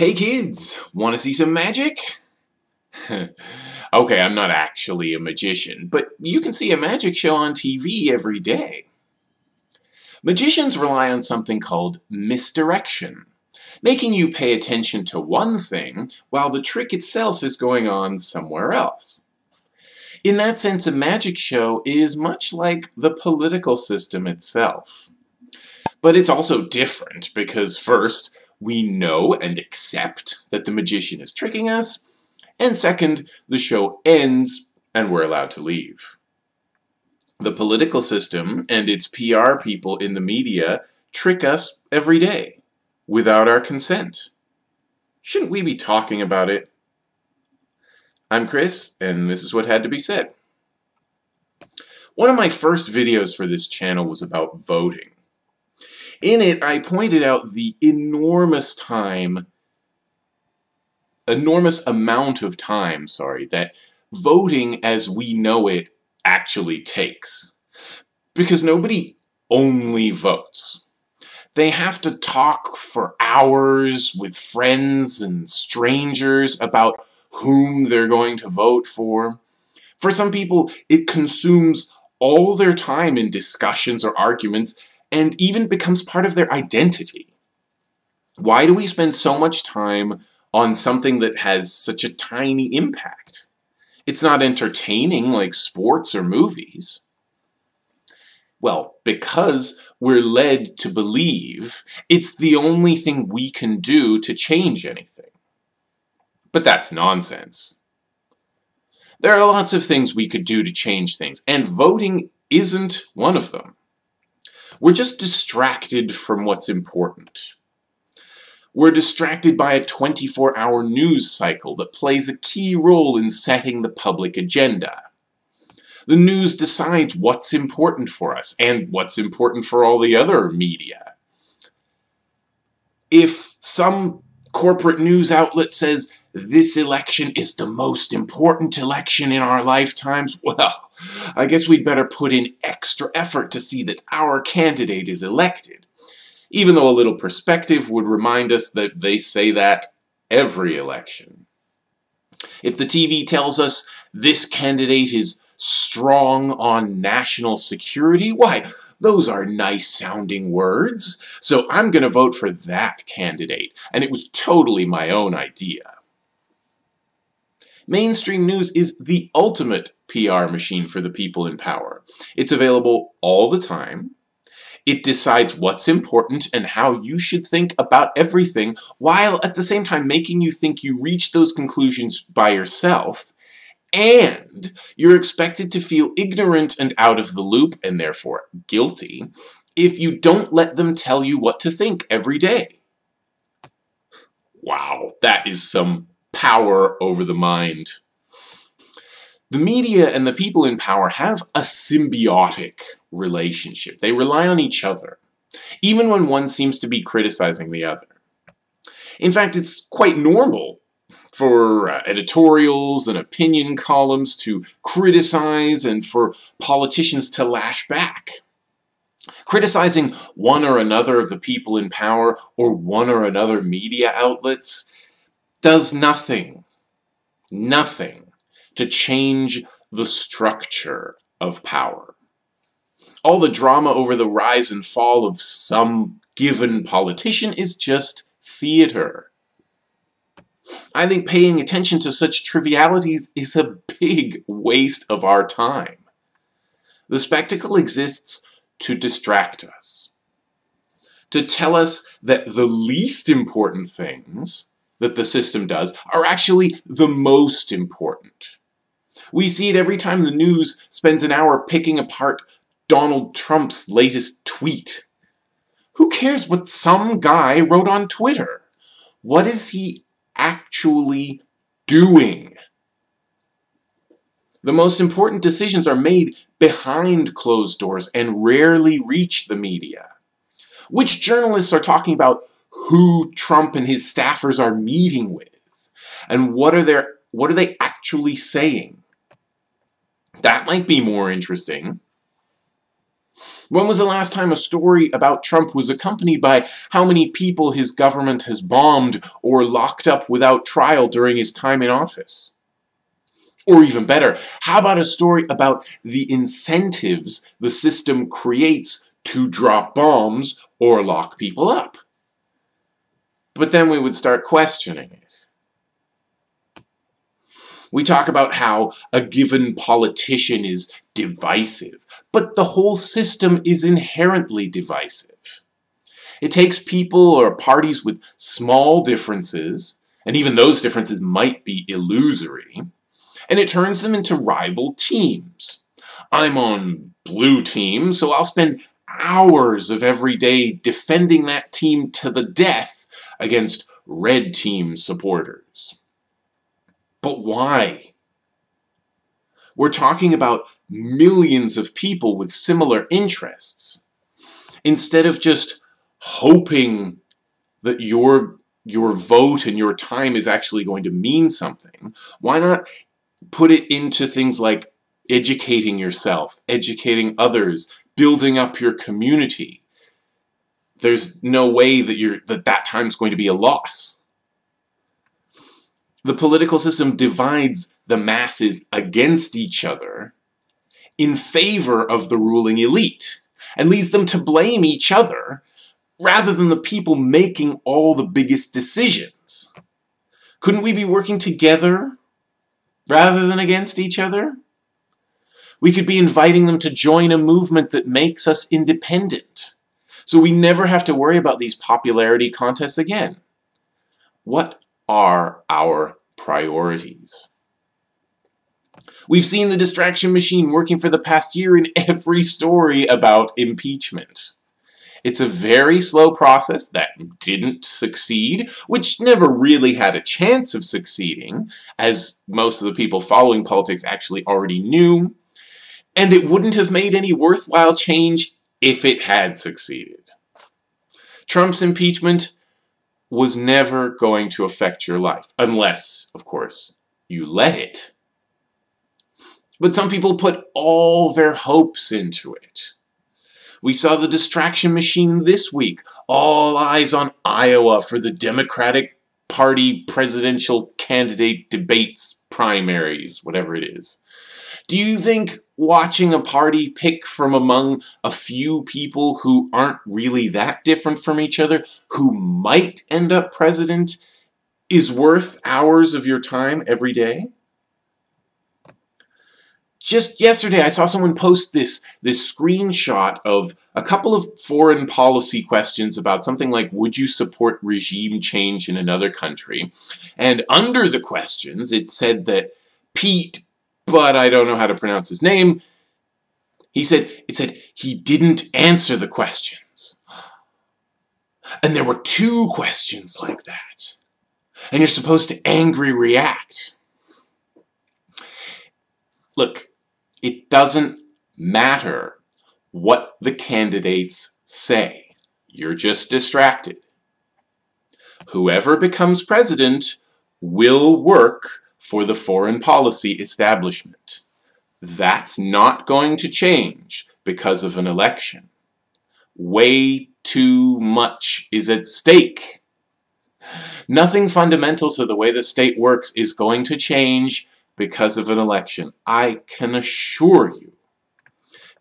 Hey kids, want to see some magic? Okay, I'm not actually a magician, but you can see a magic show on TV every day. Magicians rely on something called misdirection, making you pay attention to one thing while the trick itself is going on somewhere else. In that sense, a magic show is much like the political system itself. But it's also different because first, we know and accept that the magician is tricking us, and second, the show ends and we're allowed to leave. The political system and its PR people in the media trick us every day, without our consent. Shouldn't we be talking about it? I'm Chris, and this is what had to be said. One of my first videos for this channel was about voting. In it, I pointed out the enormous amount of time that voting as we know it actually takes. Because nobody only votes. They have to talk for hours with friends and strangers about whom they're going to vote for. For some people, it consumes all their time in discussions or arguments, and even becomes part of their identity. Why do we spend so much time on something that has such a tiny impact? It's not entertaining like sports or movies. Well, because we're led to believe it's the only thing we can do to change anything. But that's nonsense. There are lots of things we could do to change things, and voting isn't one of them. We're just distracted from what's important. We're distracted by a 24-hour news cycle that plays a key role in setting the public agenda. The news decides what's important for us and what's important for all the other media. If some corporate news outlet says, "This election is the most important election in our lifetimes," well, I guess we'd better put in extra effort to see that our candidate is elected, even though a little perspective would remind us that they say that every election. If the TV tells us this candidate is strong on national security, why, those are nice-sounding words, so I'm going to vote for that candidate, and it was totally my own idea. Mainstream news is the ultimate PR machine for the people in power. It's available all the time. It decides what's important and how you should think about everything, while at the same time making you think you reach those conclusions by yourself, and you're expected to feel ignorant and out of the loop, and therefore guilty, if you don't let them tell you what to think every day. Wow, that is some power over the mind. The media and the people in power have a symbiotic relationship. They rely on each other, even when one seems to be criticizing the other. In fact, it's quite normal for editorials and opinion columns to criticize and for politicians to lash back. Criticizing one or another of the people in power or one or another media outlets does nothing to change the structure of power. All the drama over the rise and fall of some given politician is just theater. I think paying attention to such trivialities is a big waste of our time. The spectacle exists to distract us, to tell us that the least important things that the system does are actually the most important. We see it every time the news spends an hour picking apart Donald Trump's latest tweet. Who cares what some guy wrote on Twitter? What is he actually doing? The most important decisions are made behind closed doors and rarely reach the media. Which journalists are talking about who Trump and his staffers are meeting with, and what are they actually saying? That might be more interesting. When was the last time a story about Trump was accompanied by how many people his government has bombed or locked up without trial during his time in office? Or even better, how about a story about the incentives the system creates to drop bombs or lock people up? But then we would start questioning it. We talk about how a given politician is divisive, but the whole system is inherently divisive. It takes people or parties with small differences, and even those differences might be illusory, and it turns them into rival teams. I'm on blue team, so I'll spend hours of every day defending that team to the death against red team supporters. But why? We're talking about millions of people with similar interests. Instead of just hoping that your vote and your time is actually going to mean something, why not put it into things like educating yourself, educating others, building up your community? There's no way that that time's going to be a loss. The political system divides the masses against each other in favor of the ruling elite and leads them to blame each other rather than the people making all the biggest decisions. Couldn't we be working together rather than against each other? We could be inviting them to join a movement that makes us independent, so we never have to worry about these popularity contests again. What are our priorities? We've seen the distraction machine working for the past year in every story about impeachment. It's a very slow process that didn't succeed, which never really had a chance of succeeding, as most of the people following politics actually already knew, and it wouldn't have made any worthwhile change if it had succeeded. Trump's impeachment was never going to affect your life, unless, of course, you let it. But some people put all their hopes into it. We saw the distraction machine this week. All eyes on Iowa for the Democratic Party presidential candidate debates, primaries, whatever it is. Do you think watching a party pick from among a few people who aren't really that different from each other, who might end up president, is worth hours of your time every day? Just yesterday, I saw someone post this screenshot of a couple of foreign policy questions about something like, would you support regime change in another country? And under the questions, it said that Pete, but I don't know how to pronounce his name, it said he didn't answer the questions. And there were two questions like that. And you're supposed to angry react. Look, it doesn't matter what the candidates say. You're just distracted. Whoever becomes president will work for the foreign policy establishment. That's not going to change because of an election. Way too much is at stake. Nothing fundamental to the way the state works is going to change because of an election, I can assure you.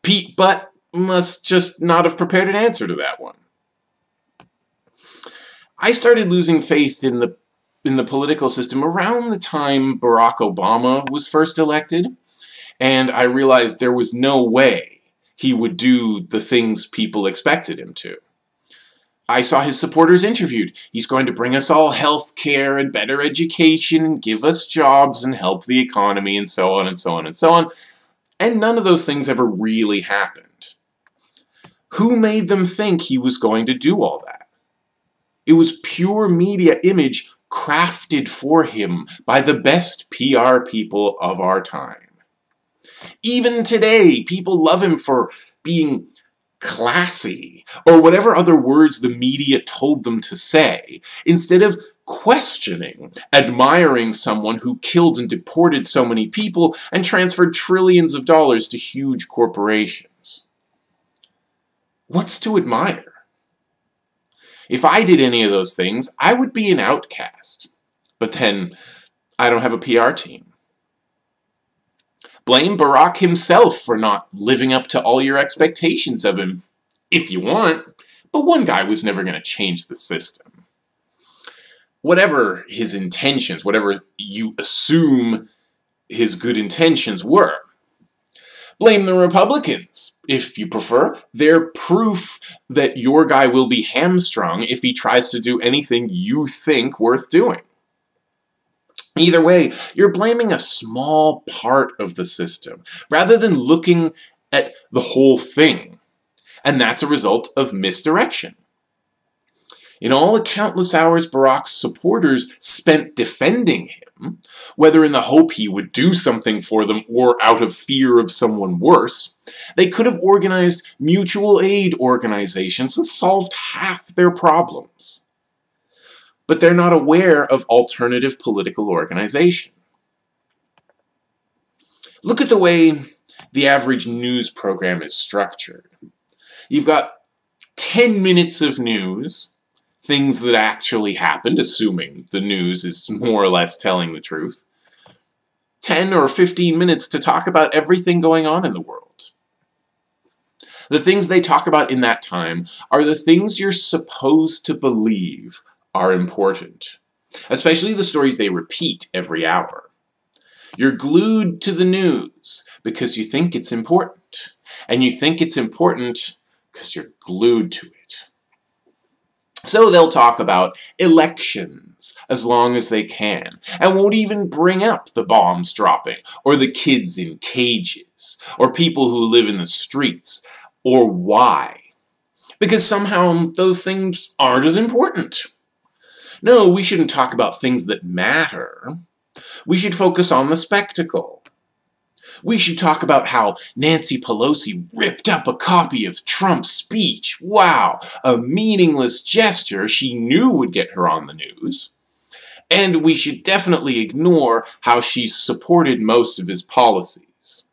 Pete Butt must just not have prepared an answer to that one. I started losing faith in the political system around the time Barack Obama was first elected, and I realized there was no way he would do the things people expected him to. I saw his supporters interviewed. He's going to bring us all health care and better education and give us jobs and help the economy and so on and so on and so on. And none of those things ever really happened. Who made them think he was going to do all that? It was pure media image crafted for him by the best PR people of our time. Even today, people love him for being classy, or whatever other words the media told them to say, instead of questioning, admiring someone who killed and deported so many people and transferred trillions of dollars to huge corporations. what's to admire? If I did any of those things, I would be an outcast. But then, I don't have a PR team. Blame Barack himself for not living up to all your expectations of him, if you want, but one guy was never going to change the system. Whatever his intentions, whatever you assume his good intentions were. Blame the Republicans, if you prefer. They're proof that your guy will be hamstrung if he tries to do anything you think worth doing. Either way, you're blaming a small part of the system, rather than looking at the whole thing. And that's a result of misdirection. In all the countless hours Barack's supporters spent defending him, whether in the hope he would do something for them or out of fear of someone worse, they could have organized mutual aid organizations and solved half their problems. But they're not aware of alternative political organization. Look at the way the average news program is structured. You've got 10 minutes of news, things that actually happened, assuming the news is more or less telling the truth, 10 or 15 minutes to talk about everything going on in the world. The things they talk about in that time are the things you're supposed to believe are important, especially the stories they repeat every hour. You're glued to the news because you think it's important, and you think it's important because you're glued to it. So they'll talk about elections as long as they can, and won't even bring up the bombs dropping, or the kids in cages, or people who live in the streets, or why. Because somehow those things aren't as important. No, we shouldn't talk about things that matter. We should focus on the spectacle. We should talk about how Nancy Pelosi ripped up a copy of Trump's speech. Wow, a meaningless gesture she knew would get her on the news. And we should definitely ignore how she supported most of his policies.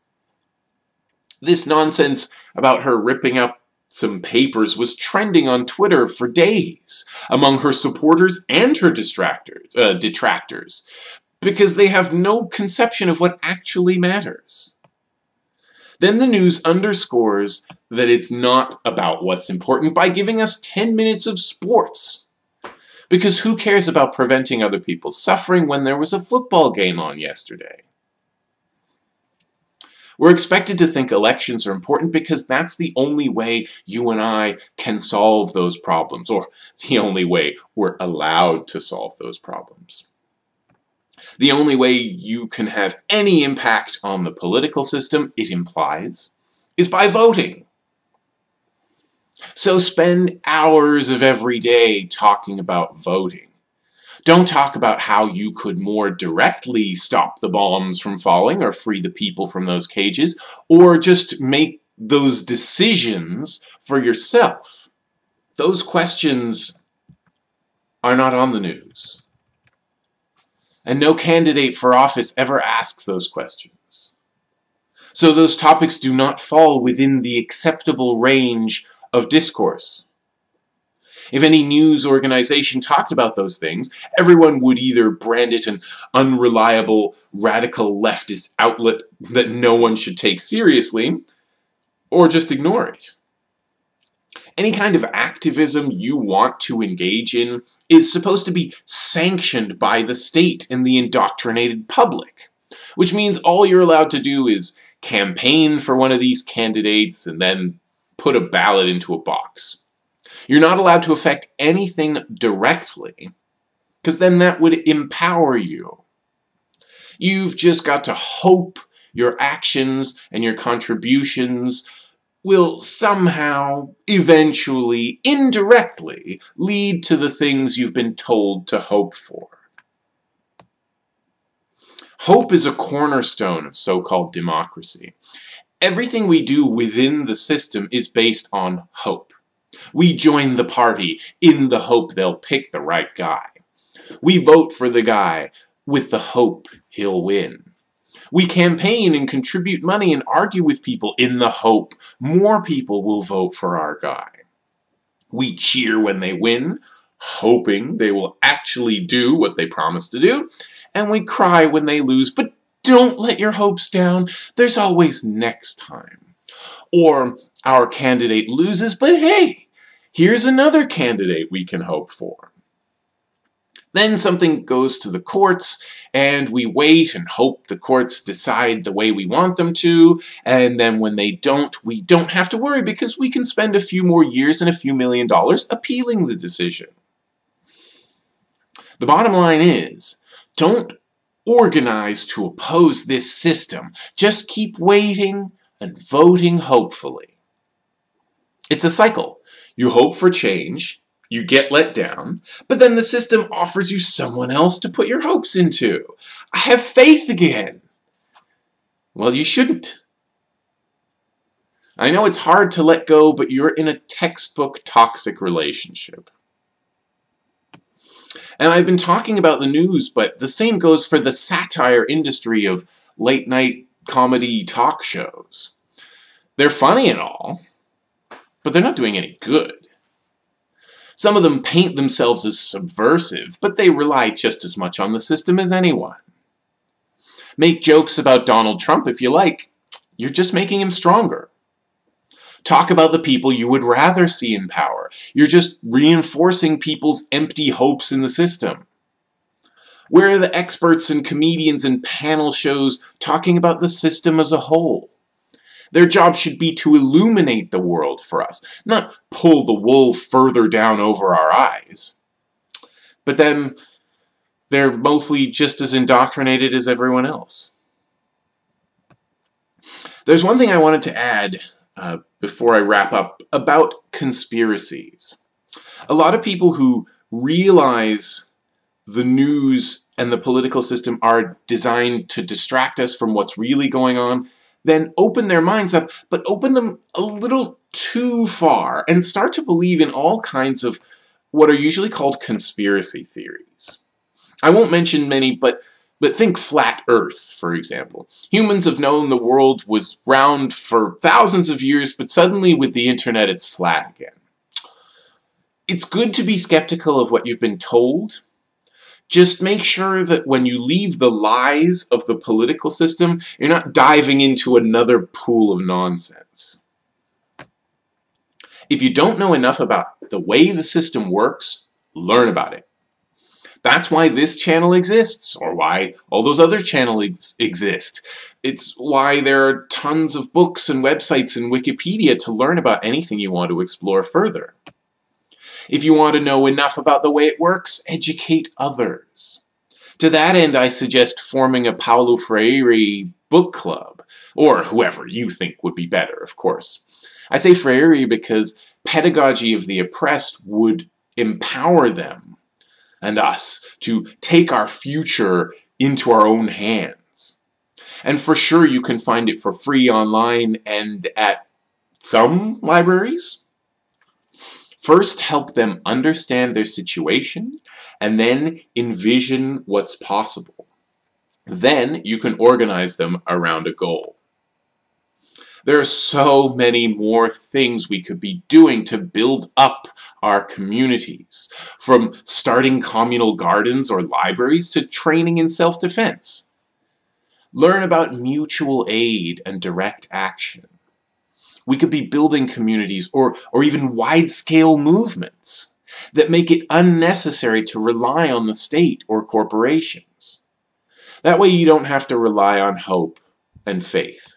This nonsense about her ripping up some papers was trending on Twitter for days, among her supporters and her detractors, because they have no conception of what actually matters. Then the news underscores that it's not about what's important by giving us 10 minutes of sports. Because who cares about preventing other people's suffering when there was a football game on yesterday? We're expected to think elections are important because that's the only way you and I can solve those problems, or the only way we're allowed to solve those problems. The only way you can have any impact on the political system, it implies, is by voting. So spend hours of every day talking about voting. Don't talk about how you could more directly stop the bombs from falling or free the people from those cages, or just make those decisions for yourself. Those questions are not on the news. And no candidate for office ever asks those questions. So those topics do not fall within the acceptable range of discourse. If any news organization talked about those things, everyone would either brand it an unreliable, radical leftist outlet that no one should take seriously, or just ignore it. Any kind of activism you want to engage in is supposed to be sanctioned by the state and the indoctrinated public, which means all you're allowed to do is campaign for one of these candidates and then put a ballot into a box. You're not allowed to affect anything directly, because then that would empower you. You've just got to hope your actions and your contributions will somehow, eventually, indirectly, lead to the things you've been told to hope for. Hope is a cornerstone of so-called democracy. Everything we do within the system is based on hope. We join the party in the hope they'll pick the right guy. We vote for the guy with the hope he'll win. We campaign and contribute money and argue with people in the hope more people will vote for our guy. We cheer when they win, hoping they will actually do what they promised to do, and we cry when they lose, but don't let your hopes down. There's always next time. Or our candidate loses, but hey, here's another candidate we can hope for. Then something goes to the courts, and we wait and hope the courts decide the way we want them to, and then when they don't, we don't have to worry because we can spend a few more years and a few $1 million appealing the decision. The bottom line is, don't organize to oppose this system. Just keep waiting and voting hopefully. It's a cycle. You hope for change. You get let down, but then the system offers you someone else to put your hopes into. I have faith again. Well, you shouldn't. I know it's hard to let go, but you're in a textbook toxic relationship. And I've been talking about the news, but the same goes for the satire industry of late-night comedy talk shows. They're funny and all, but they're not doing any good. Some of them paint themselves as subversive, but they rely just as much on the system as anyone. Make jokes about Donald Trump if you like. You're just making him stronger. Talk about the people you would rather see in power. You're just reinforcing people's empty hopes in the system. Where are the experts and comedians and panel shows talking about the system as a whole? Their job should be to illuminate the world for us, not pull the wool further down over our eyes. But then, they're mostly just as indoctrinated as everyone else. There's one thing I wanted to add before I wrap up about conspiracies. A lot of people who realize the news and the political system are designed to distract us from what's really going on, then open their minds up, but open them a little too far and start to believe in all kinds of what are usually called conspiracy theories. I won't mention many, but think flat Earth, for example. Humans have known the world was round for thousands of years, but suddenly with the internet it's flat again. It's good to be skeptical of what you've been told. Just make sure that when you leave the lies of the political system, you're not diving into another pool of nonsense. If you don't know enough about the way the system works, learn about it. That's why this channel exists, or why all those other channels exist. It's why there are tons of books and websites and Wikipedia to learn about anything you want to explore further. If you want to know enough about the way it works, educate others. To that end, I suggest forming a Paulo Freire book club, or whoever you think would be better, of course. I say Freire because Pedagogy of the Oppressed would empower them and us to take our future into our own hands. And for sure, you can find it for free online and at some libraries. First, help them understand their situation, and then envision what's possible. Then, you can organize them around a goal. There are so many more things we could be doing to build up our communities, from starting communal gardens or libraries to training in self-defense. Learn about mutual aid and direct action. We could be building communities or even wide-scale movements that make it unnecessary to rely on the state or corporations. That way you don't have to rely on hope and faith.